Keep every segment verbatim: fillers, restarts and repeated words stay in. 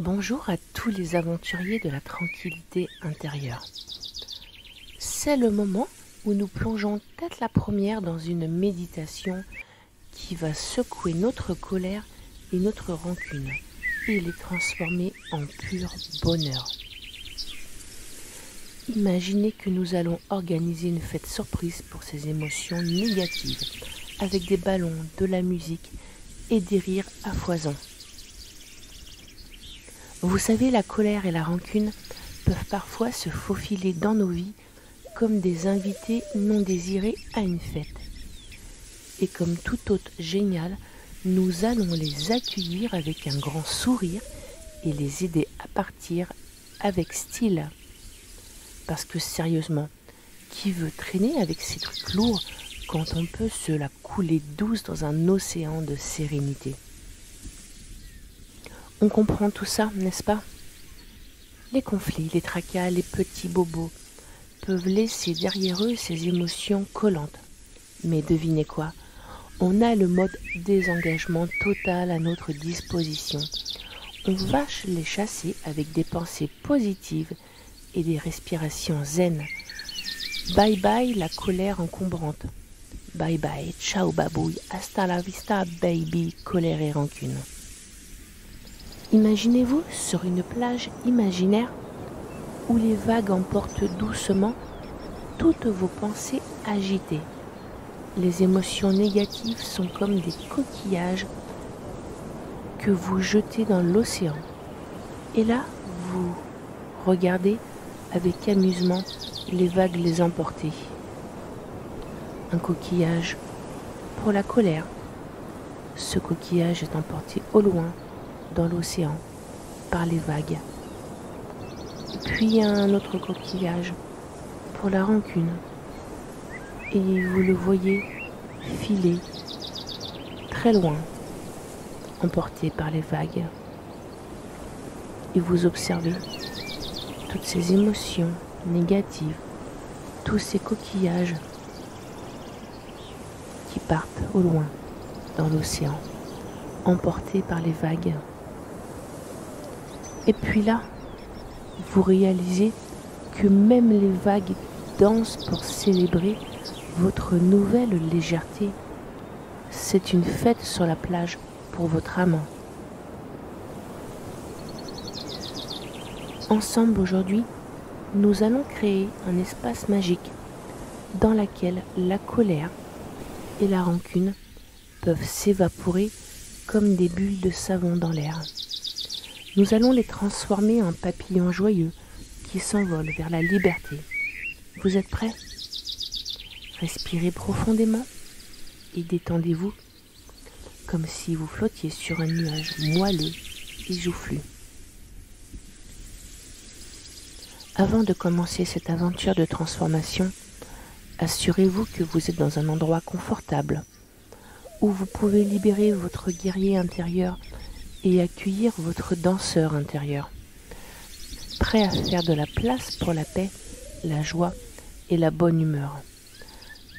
Bonjour à tous les aventuriers de la tranquillité intérieure. C'est le moment où nous plongeons tête la première dans une méditation qui va secouer notre colère et notre rancune et les transformer en pur bonheur. Imaginez que nous allons organiser une fête surprise pour ces émotions négatives avec des ballons, de la musique et des rires à foison. Vous savez, la colère et la rancune peuvent parfois se faufiler dans nos vies comme des invités non désirés à une fête. Et comme tout hôte génial, nous allons les accueillir avec un grand sourire et les aider à partir avec style. Parce que sérieusement, qui veut traîner avec ces trucs lourds quand on peut se la couler douce dans un océan de sérénité ? On comprend tout ça, n'est-ce pas? Les conflits, les tracas, les petits bobos peuvent laisser derrière eux ces émotions collantes. Mais devinez quoi? On a le mode désengagement total à notre disposition. On va les chasser avec des pensées positives et des respirations zen. Bye bye la colère encombrante. Bye bye, ciao babouille, hasta la vista baby, colère et rancune. Imaginez-vous sur une plage imaginaire où les vagues emportent doucement toutes vos pensées agitées. Les émotions négatives sont comme des coquillages que vous jetez dans l'océan. Et là, vous regardez avec amusement les vagues les emporter. Un coquillage pour la colère. Ce coquillage est emporté au loin, dans l'océan, par les vagues. Puis un autre coquillage pour la rancune. Et vous le voyez filer très loin, emporté par les vagues. Et vous observez toutes ces émotions négatives, tous ces coquillages qui partent au loin dans l'océan, emportés par les vagues. Et puis là, vous réalisez que même les vagues dansent pour célébrer votre nouvelle légèreté. C'est une fête sur la plage pour votre âme. Ensemble aujourd'hui, nous allons créer un espace magique dans lequel la colère et la rancune peuvent s'évaporer comme des bulles de savon dans l'air. Nous allons les transformer en papillons joyeux qui s'envolent vers la liberté. Vous êtes prêts? Respirez profondément et détendez-vous comme si vous flottiez sur un nuage moelleux et joufflu. Avant de commencer cette aventure de transformation, assurez-vous que vous êtes dans un endroit confortable où vous pouvez libérer votre guerrier intérieur et accueillir votre danseur intérieur, prêt à faire de la place pour la paix, la joie et la bonne humeur.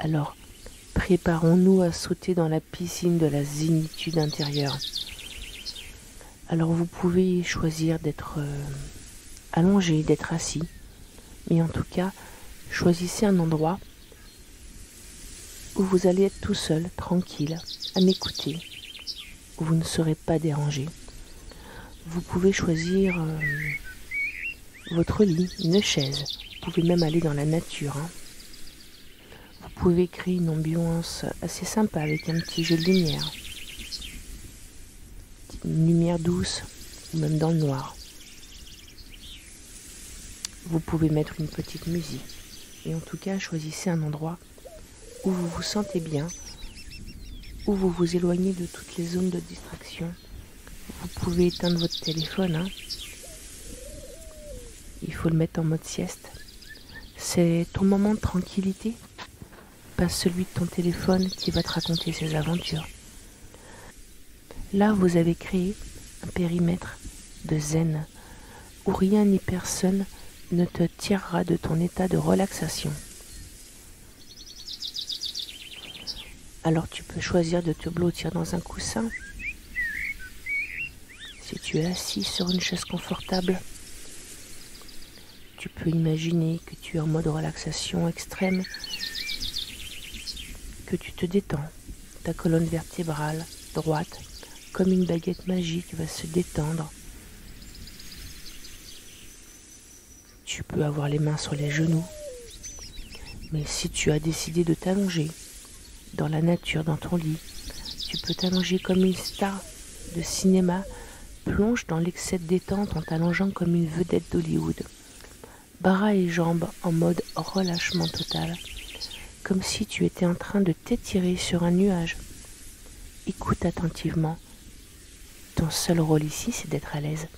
Alors, préparons-nous à sauter dans la piscine de la zénitude intérieure. Alors vous pouvez choisir d'être euh, allongé, d'être assis, mais en tout cas, choisissez un endroit où vous allez être tout seul, tranquille, à m'écouter, où vous ne serez pas dérangé. Vous pouvez choisir euh, votre lit, une chaise. Vous pouvez même aller dans la nature. Hein. Vous pouvez créer une ambiance assez sympa avec un petit jeu de lumière. Une lumière douce, ou même dans le noir. Vous pouvez mettre une petite musique. Et en tout cas, choisissez un endroit où vous vous sentez bien, où vous vous éloignez de toutes les zones de distraction. Vous pouvez éteindre votre téléphone, hein. Il faut le mettre en mode sieste. C'est ton moment de tranquillité, pas celui de ton téléphone qui va te raconter ses aventures. Là, vous avez créé un périmètre de zen, où rien ni personne ne te tirera de ton état de relaxation. Alors tu peux choisir de te blottir dans un coussin, Si tu es assis sur une chaise confortable, tu peux imaginer que tu es en mode relaxation extrême, que tu te détends. Ta colonne vertébrale droite, comme une baguette magique, va se détendre. Tu peux avoir les mains sur les genoux, mais si tu as décidé de t'allonger dans la nature, dans ton lit, tu peux t'allonger comme une star de cinéma, plonge dans l'excès de détente en t'allongeant comme une vedette d'Hollywood. Bras et jambes en mode relâchement total, comme si tu étais en train de t'étirer sur un nuage. Écoute attentivement. Ton seul rôle ici, c'est d'être à l'aise,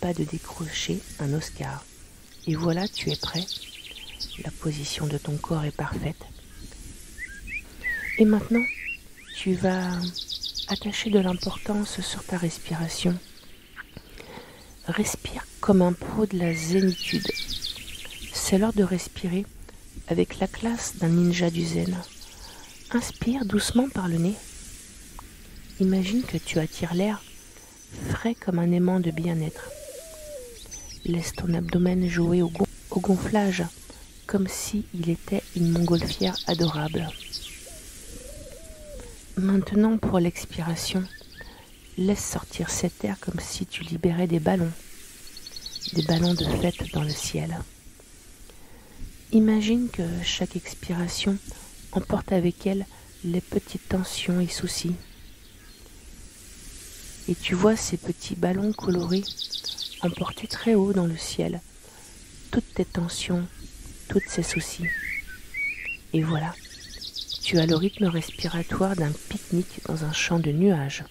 pas de décrocher un Oscar. Et voilà, tu es prêt. La position de ton corps est parfaite. Et maintenant, tu vas attacher de l'importance sur ta respiration. Respire comme un pro de la zénitude. C'est l'heure de respirer avec la classe d'un ninja du zen. Inspire doucement par le nez. Imagine que tu attires l'air frais comme un aimant de bien-être. Laisse ton abdomen jouer au gonflage, comme s'il était une montgolfière adorable. Maintenant, pour l'expiration, laisse sortir cet air comme si tu libérais des ballons, des ballons de fête dans le ciel. Imagine que chaque expiration emporte avec elle les petites tensions et soucis. Et tu vois ces petits ballons colorés emportés très haut dans le ciel, toutes tes tensions, tous ces soucis. Et voilà, tu as le rythme respiratoire d'un pique-nique dans un champ de nuages.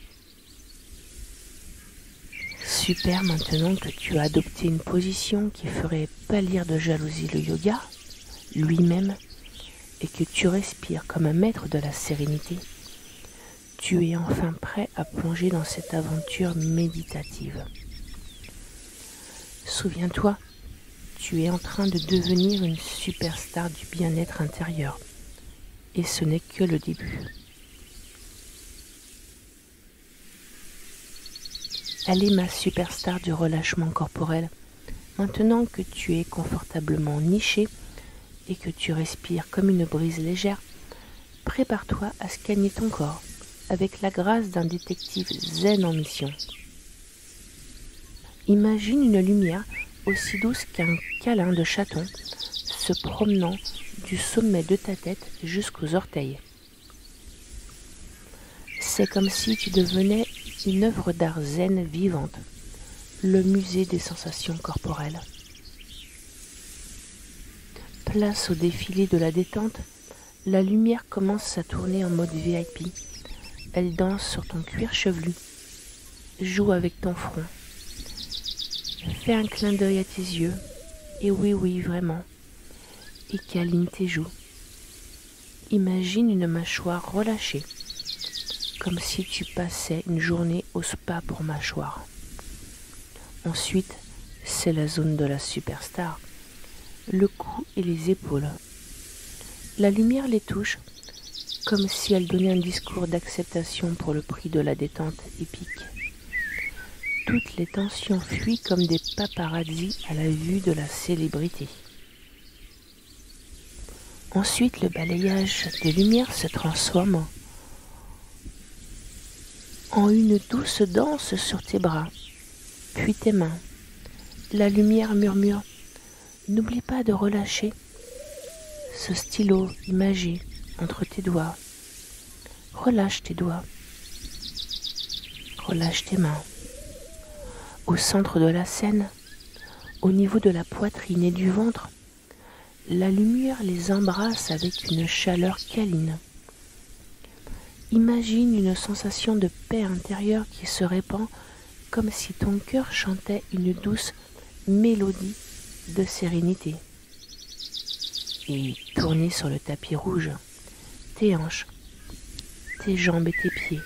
Super, maintenant que tu as adopté une position qui ferait pâlir de jalousie le yoga lui-même et que tu respires comme un maître de la sérénité, tu es enfin prêt à plonger dans cette aventure méditative. Souviens-toi, tu es en train de devenir une superstar du bien-être intérieur. Et ce n'est que le début. Allez, ma superstar du relâchement corporel, maintenant que tu es confortablement niché et que tu respires comme une brise légère, prépare-toi à scanner ton corps avec la grâce d'un détective zen en mission. Imagine une lumière aussi douce qu'un câlin de chaton se promenant du sommet de ta tête jusqu'aux orteils. C'est comme si tu devenais une œuvre d'art zen vivante, le musée des sensations corporelles. Place au défilé de la détente, la lumière commence à tourner en mode V I P. Elle danse sur ton cuir chevelu, joue avec ton front. Fais un clin d'œil à tes yeux, et oui, oui, vraiment, et câline tes joues. Imagine une mâchoire relâchée, comme si tu passais une journée au spa pour mâchoire. Ensuite, c'est la zone de la superstar, le cou et les épaules. La lumière les touche, comme si elle donnait un discours d'acceptation pour le prix de la détente épique. Toutes les tensions fuient comme des paparazzis à la vue de la célébrité. Ensuite, le balayage des lumières se transforme en une douce danse sur tes bras, puis tes mains. La lumière murmure : n'oublie pas de relâcher ce stylo imagé entre tes doigts. Relâche tes doigts. Relâche tes mains. Au centre de la scène, au niveau de la poitrine et du ventre, la lumière les embrasse avec une chaleur câline. Imagine une sensation de paix intérieure qui se répand comme si ton cœur chantait une douce mélodie de sérénité. Et tournée sur le tapis rouge, tes hanches, tes jambes et tes pieds,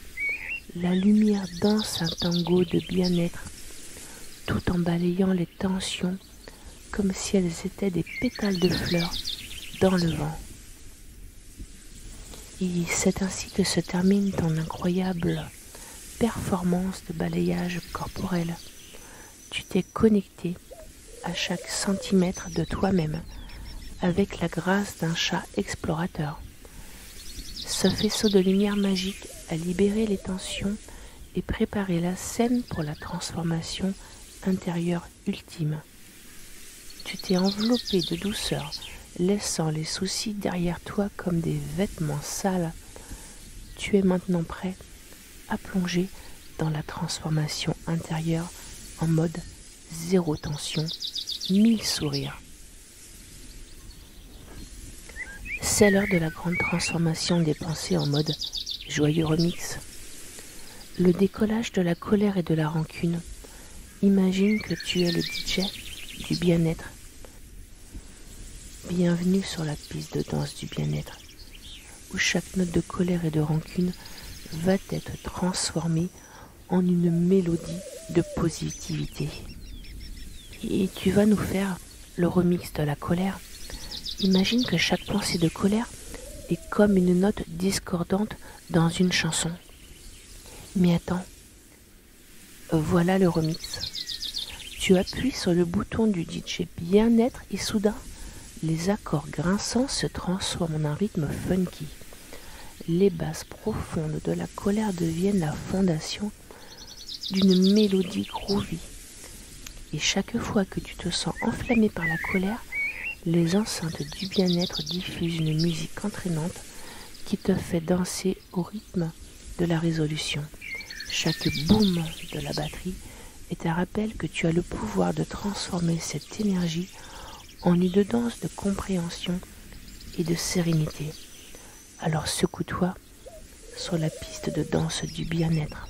la lumière danse un tango de bien-être, tout en balayant les tensions comme si elles étaient des pétales de fleurs dans le vent. Et c'est ainsi que se termine ton incroyable performances de balayage corporel. Tu t'es connecté à chaque centimètre de toi-même avec la grâce d'un chat explorateur. Ce faisceau de lumière magique a libéré les tensions et préparé la scène pour la transformation intérieure ultime. Tu t'es enveloppé de douceur, laissant les soucis derrière toi comme des vêtements sales. Tu es maintenant prêt à plonger dans la transformation intérieure en mode zéro tension, mille sourires. C'est l'heure de la grande transformation des pensées en mode joyeux remix. Le décollage de la colère et de la rancune. Imagine que tu es le D J du bien-être. Bienvenue sur la piste de danse du bien-être, où chaque note de colère et de rancune va être transformée en une mélodie de positivité. Et tu vas nous faire le remix de la colère. Imagine que chaque pensée de colère est comme une note discordante dans une chanson. Mais attends, voilà le remix. Tu appuies sur le bouton du D J bien-être et soudain, les accords grinçants se transforment en un rythme funky. Les basses profondes de la colère deviennent la fondation d'une mélodie groovy. Et chaque fois que tu te sens enflammé par la colère, les enceintes du bien-être diffusent une musique entraînante qui te fait danser au rythme de la résolution. Chaque boum de la batterie est un rappel que tu as le pouvoir de transformer cette énergie en une danse de compréhension et de sérénité. Alors secoue-toi sur la piste de danse du bien-être.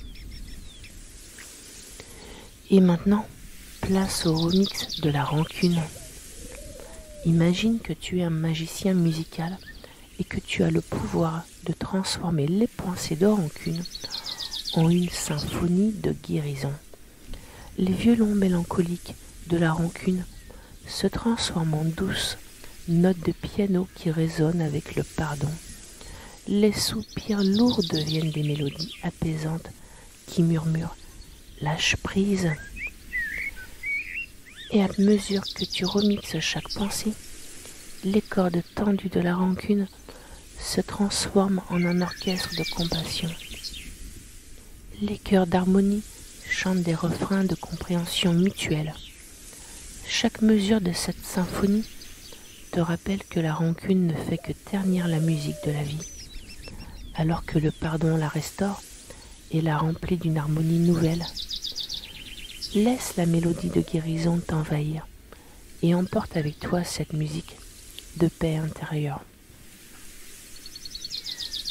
Et maintenant, place au remix de la rancune. Imagine que tu es un magicien musical et que tu as le pouvoir de transformer les pensées de rancune en une symphonie de guérison. Les violons mélancoliques de la rancune se transforment en douces notes de piano qui résonnent avec le pardon. Les soupirs lourds deviennent des mélodies apaisantes qui murmurent « lâche prise ». Et à mesure que tu remixes chaque pensée, les cordes tendues de la rancune se transforment en un orchestre de compassion. Les chœurs d'harmonie chantent des refrains de compréhension mutuelle. Chaque mesure de cette symphonie te rappelle que la rancune ne fait que ternir la musique de la vie, alors que le pardon la restaure et la remplit d'une harmonie nouvelle. Laisse la mélodie de guérison t'envahir et emporte avec toi cette musique de paix intérieure.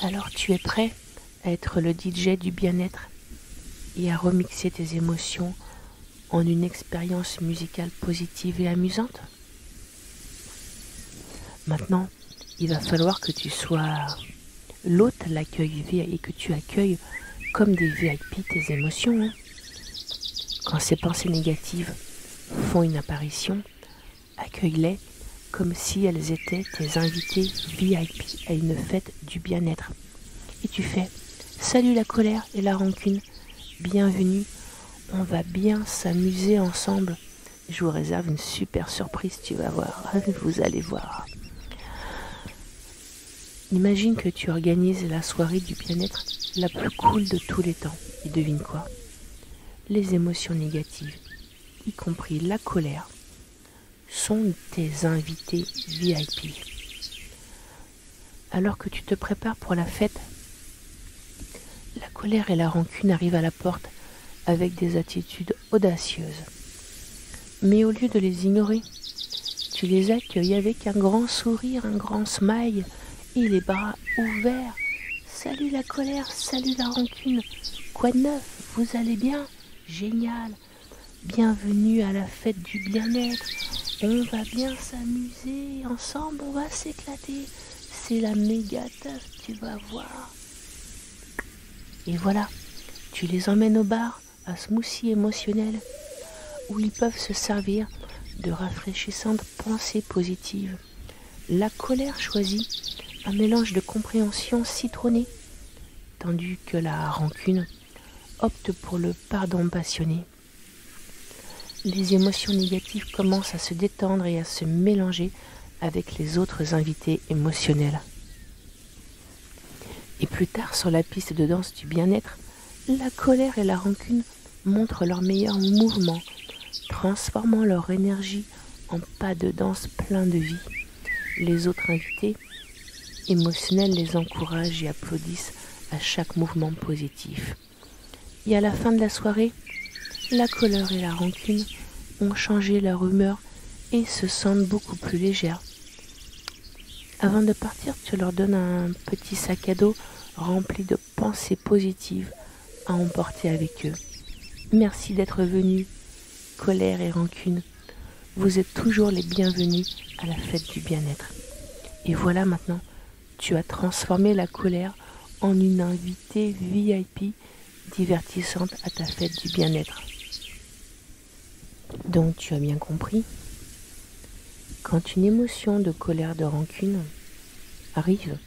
Alors tu es prêt à être le D J du bien-être et à remixer tes émotions en une expérience musicale positive et amusante? Maintenant, il va falloir que tu sois l'hôte, l'accueil et que tu accueilles comme des V I P tes émotions, hein. Quand ces pensées négatives font une apparition, accueille-les comme si elles étaient tes invités V I P à une fête du bien-être. Et tu fais « Salut la colère et la rancune, bienvenue, on va bien s'amuser ensemble. Je vous réserve une super surprise, tu vas voir, vous allez voir. » Imagine que tu organises la soirée du bien-être la plus cool de tous les temps. Et devine quoi ? Les émotions négatives, y compris la colère, sont tes invités V I P. Alors que tu te prépares pour la fête, la colère et la rancune arrivent à la porte avec des attitudes audacieuses. Mais au lieu de les ignorer, tu les accueilles avec un grand sourire, un grand smile et les bras ouverts. Salut la colère, salut la rancune, quoi de neuf, vous allez bien ? Génial, bienvenue à la fête du bien-être, on va bien s'amuser, ensemble on va s'éclater, c'est la méga teuf, tu vas voir. Et voilà, tu les emmènes au bar, à smoothie émotionnel, où ils peuvent se servir de rafraîchissantes pensées positives. La colère choisit un mélange de compréhension citronnée, tandis que la rancune opte pour le pardon passionné. Les émotions négatives commencent à se détendre et à se mélanger avec les autres invités émotionnels. Et plus tard, sur la piste de danse du bien-être, la colère et la rancune montrent leurs meilleurs mouvements, transformant leur énergie en pas de danse plein de vie. Les autres invités émotionnels les encouragent et applaudissent à chaque mouvement positif. Et à la fin de la soirée, la colère et la rancune ont changé leur humeur et se sentent beaucoup plus légères. Avant de partir, tu leur donnes un petit sac à dos rempli de pensées positives à emporter avec eux. Merci d'être venus, colère et rancune. Vous êtes toujours les bienvenus à la fête du bien-être. Et voilà maintenant, tu as transformé la colère en une invitée V I P divertissante à ta fête du bien-être. Donc tu as bien compris, quand une émotion de colère, de rancune arrive,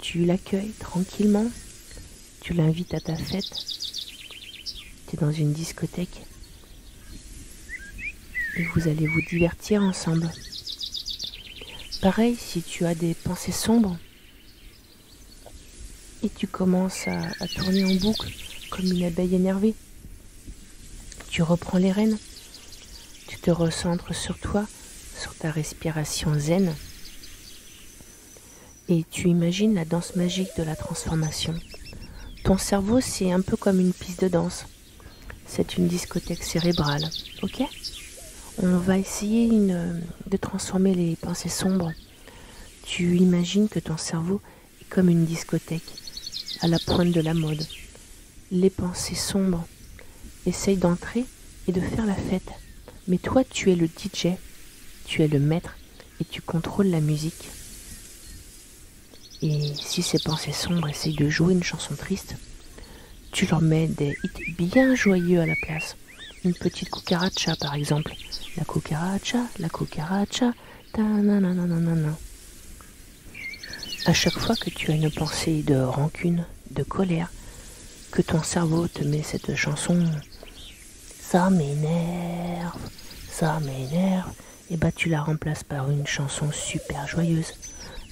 tu l'accueilles tranquillement, tu l'invites à ta fête, tu es dans une discothèque et vous allez vous divertir ensemble. Pareil, si tu as des pensées sombres et tu commences à, à tourner en boucle comme une abeille énervée, tu reprends les rênes, tu te recentres sur toi, sur ta respiration zen, et tu imagines la danse magique de la transformation. Ton cerveau, c'est un peu comme une piste de danse, c'est une discothèque cérébrale, ok? On va essayer une, de transformer les pensées sombres. Tu imagines que ton cerveau est comme une discothèque, à la pointe de la mode. Les pensées sombres, essaye d'entrer et de faire la fête. Mais toi, tu es le D J. Tu es le maître et tu contrôles la musique. Et si ces pensées sombres essayent de jouer une chanson triste, tu leur mets des hits bien joyeux à la place. Une petite cucaracha par exemple. La cucaracha, la cucaracha, ta nanananana. À chaque fois que tu as une pensée de rancune, de colère, que ton cerveau te met cette chanson, ça m'énerve, ça m'énerve, et bah tu la remplaces par une chanson super joyeuse.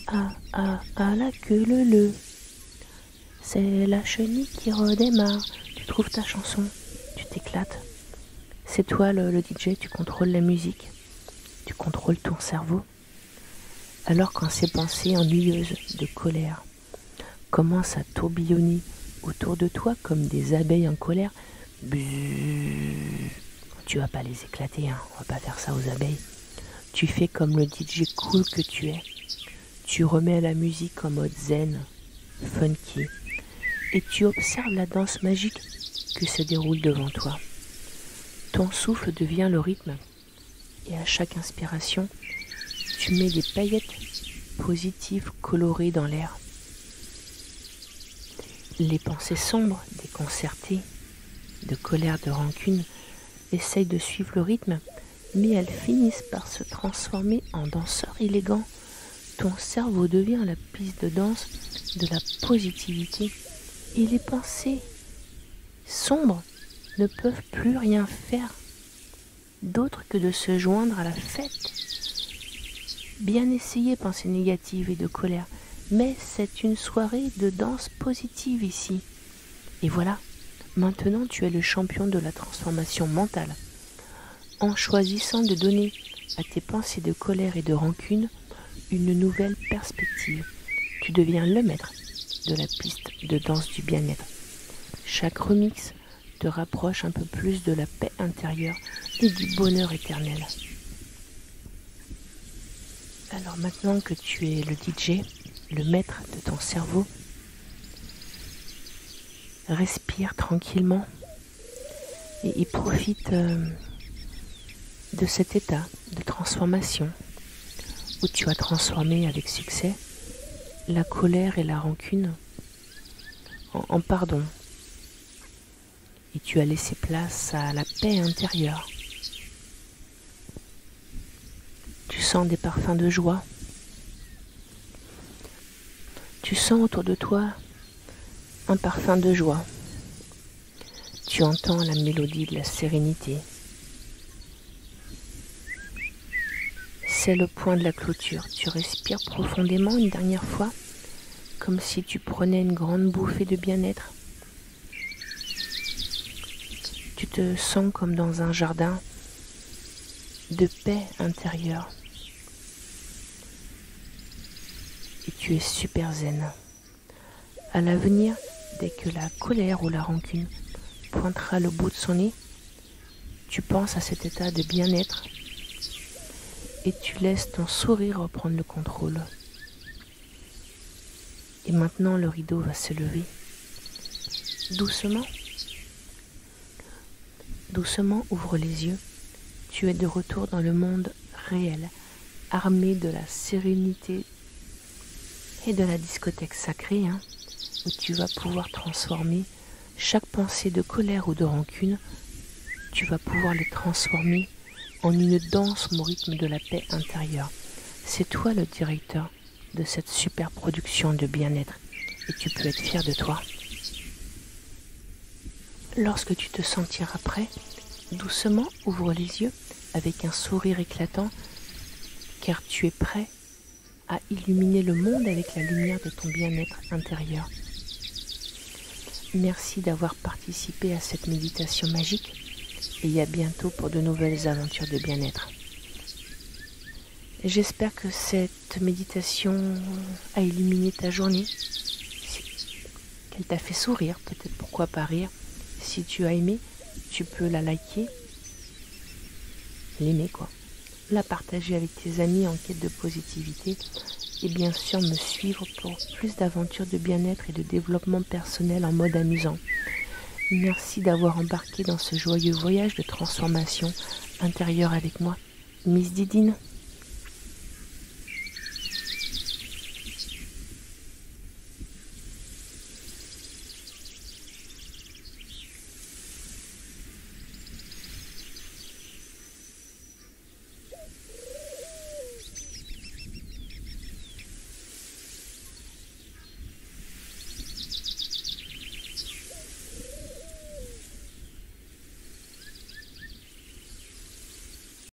Ah ah ah la queue le le, c'est la chenille qui redémarre. Tu trouves ta chanson, tu t'éclates. C'est toi le, le D J, tu contrôles la musique, tu contrôles ton cerveau. Alors quand ces pensées ennuyeuses de colère commencent à tourbillonner autour de toi comme des abeilles en colère, tu vas pas les éclater, hein. On va pas faire ça aux abeilles. Tu fais comme le D J cool que tu es. Tu remets la musique en mode zen, funky, et tu observes la danse magique qui se déroule devant toi. Ton souffle devient le rythme, et à chaque inspiration, tu mets des paillettes positives colorées dans l'air. Les pensées sombres, déconcertées, de colère, de rancune, essayent de suivre le rythme, mais elles finissent par se transformer en danseurs élégants. Ton cerveau devient la piste de danse de la positivité, et les pensées sombres ne peuvent plus rien faire d'autre que de se joindre à la fête. Bien essayé, pensées négatives et de colère, mais c'est une soirée de danse positive ici. Et voilà, maintenant tu es le champion de la transformation mentale. En choisissant de donner à tes pensées de colère et de rancune une nouvelle perspective, tu deviens le maître de la piste de danse du bien-être. Chaque remix te rapproche un peu plus de la paix intérieure et du bonheur éternel. Alors maintenant que tu es le D J, le maître de ton cerveau, respire tranquillement et, et profite euh, de cet état de transformation où tu as transformé avec succès la colère et la rancune en, en pardon. Et tu as laissé place à la paix intérieure. Tu sens des parfums de joie. Tu sens autour de toi un parfum de joie. Tu entends la mélodie de la sérénité. C'est le point de la clôture. Tu respires profondément une dernière fois, comme si tu prenais une grande bouffée de bien-être. Tu te sens comme dans un jardin de paix intérieure. Et tu es super zen. À l'avenir, dès que la colère ou la rancune pointera le bout de son nez, tu penses à cet état de bien-être et tu laisses ton sourire reprendre le contrôle. Et maintenant, le rideau va se lever. Doucement, doucement ouvre les yeux. Tu es de retour dans le monde réel, armé de la sérénité et de la discothèque sacrée, hein, où tu vas pouvoir transformer chaque pensée de colère ou de rancune, tu vas pouvoir les transformer en une danse au rythme de la paix intérieure. C'est toi le directeur de cette super production de bien-être et tu peux être fier de toi. Lorsque tu te sentiras prêt, doucement ouvre les yeux avec un sourire éclatant car tu es prêt à illuminer le monde avec la lumière de ton bien-être intérieur. Merci d'avoir participé à cette méditation magique et à bientôt pour de nouvelles aventures de bien-être. J'espère que cette méditation a illuminé ta journée, qu'elle t'a fait sourire, peut-être pourquoi pas rire. Si tu as aimé, tu peux la liker, l'aimer quoi, la partager avec tes amis en quête de positivité et bien sûr me suivre pour plus d'aventures de bien-être et de développement personnel en mode amusant. Merci d'avoir embarqué dans ce joyeux voyage de transformation intérieure avec moi, Miss Didine.